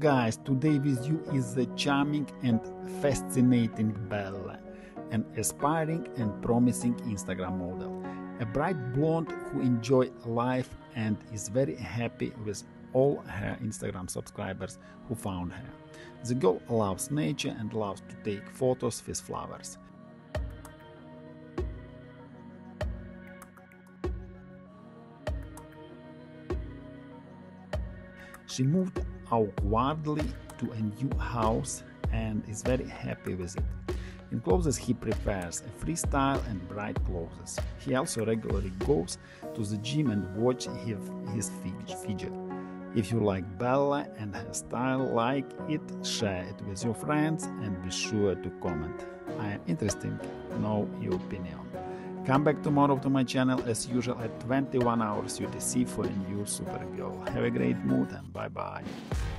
Guys, today with you is a charming and fascinating Bella, an aspiring and promising Instagram model, a bright blonde who enjoys life and is very happy with all her Instagram subscribers who found her. The girl loves nature and loves to take photos with flowers. She moved outwardly to a new house and is very happy with it. In clothes, he prefers a free style and bright clothes. He also regularly goes to the gym and watches his figure. If you like Bella and her style, like it, share it with your friends, and be sure to comment. I am interested to know your opinion. Come back tomorrow to my channel as usual at 21 hours UTC for a new Supergirl. Have a great mood and bye-bye.